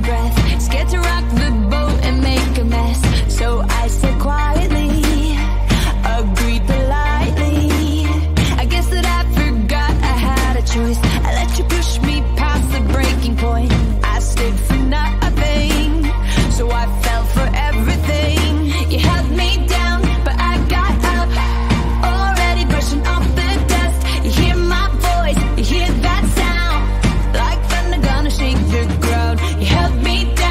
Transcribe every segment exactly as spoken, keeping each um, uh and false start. my breath, scared to rock the boat and make a mess. So I said quietly, agreed politely. I guess that I forgot I had a choice. I let you push me past the breaking point. I stayed for nothing, so I fell for everything. You held me down, but I got up, already brushing off the dust. You hear my voice, you hear that sound, like thunder gonna shake the ground. You held me down.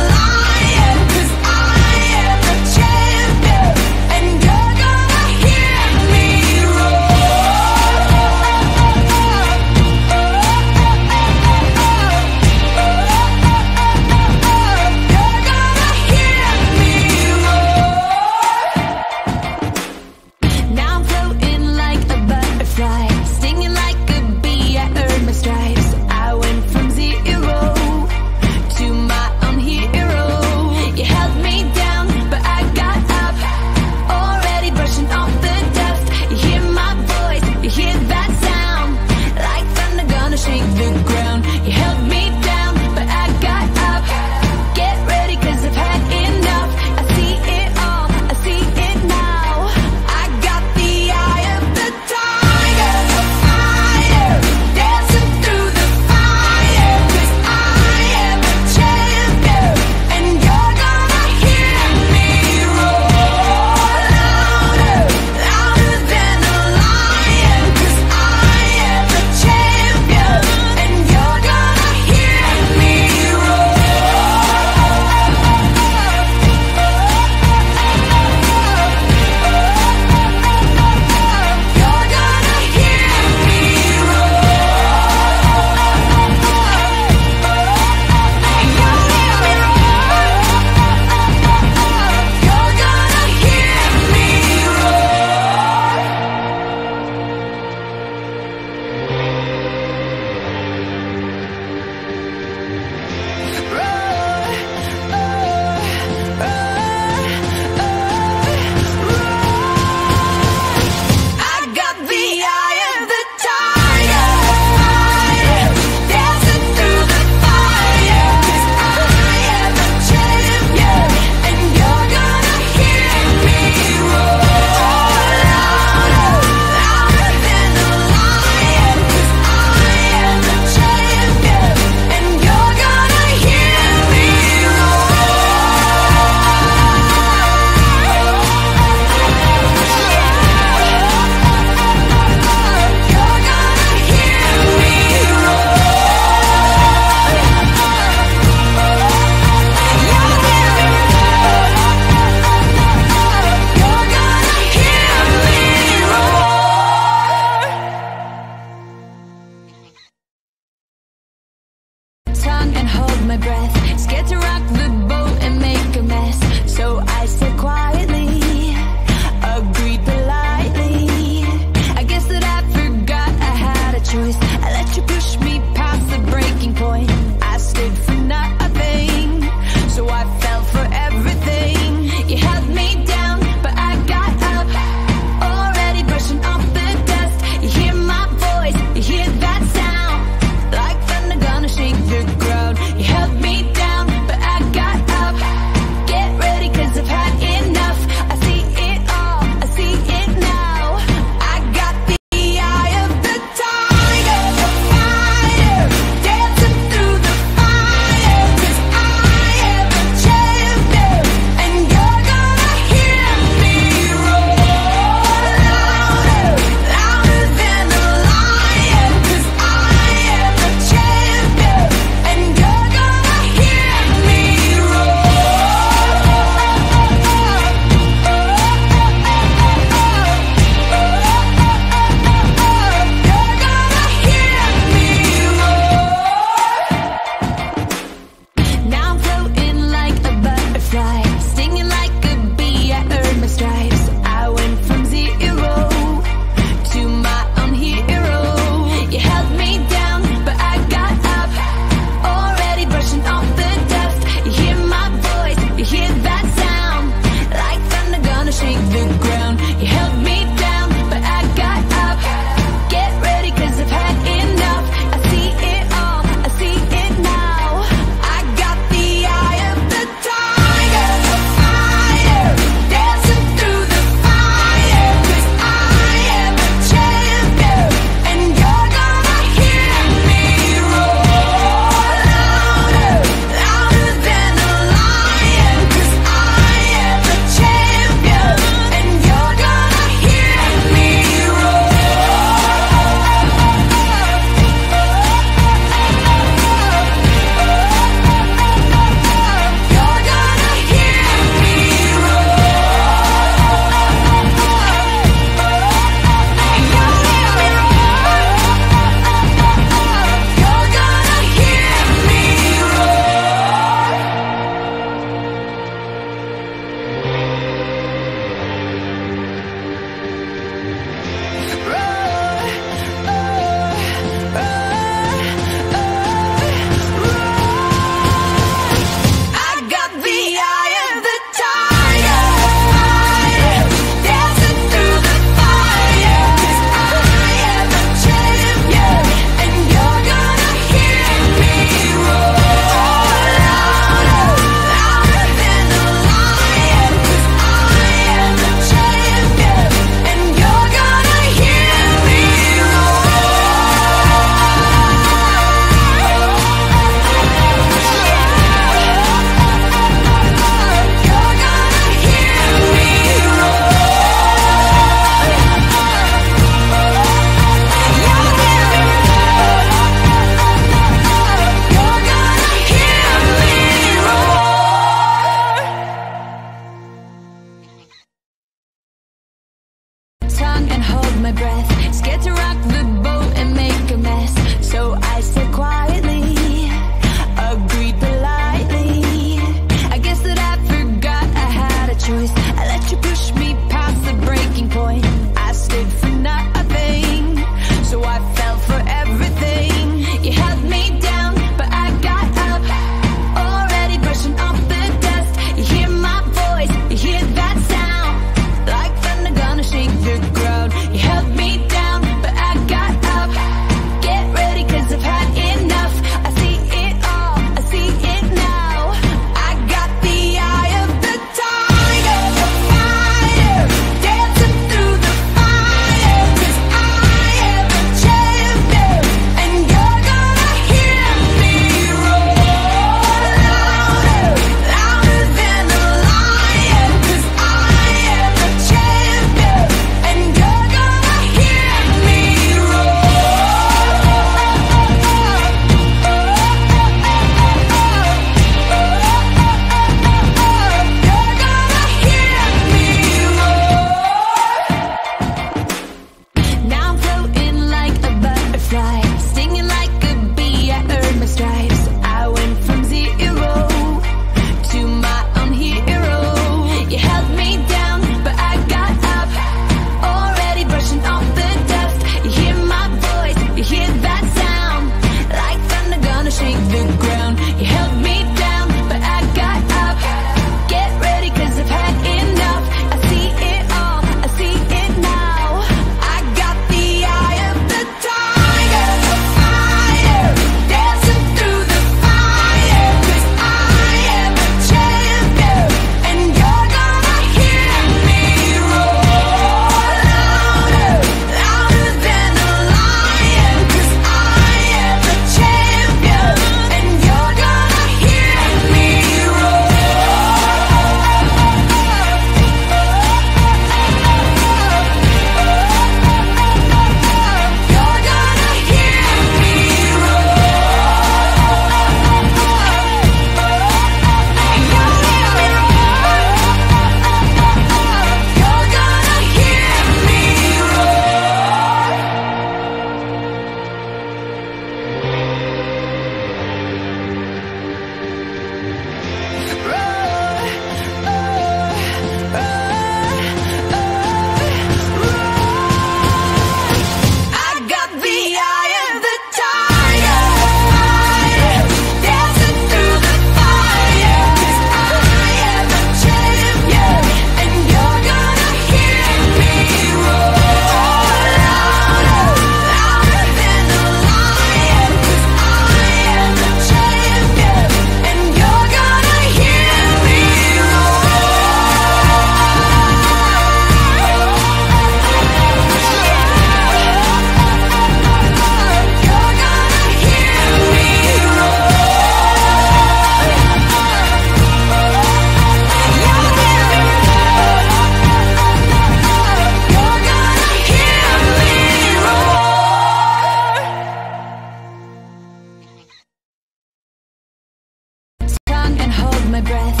my breath.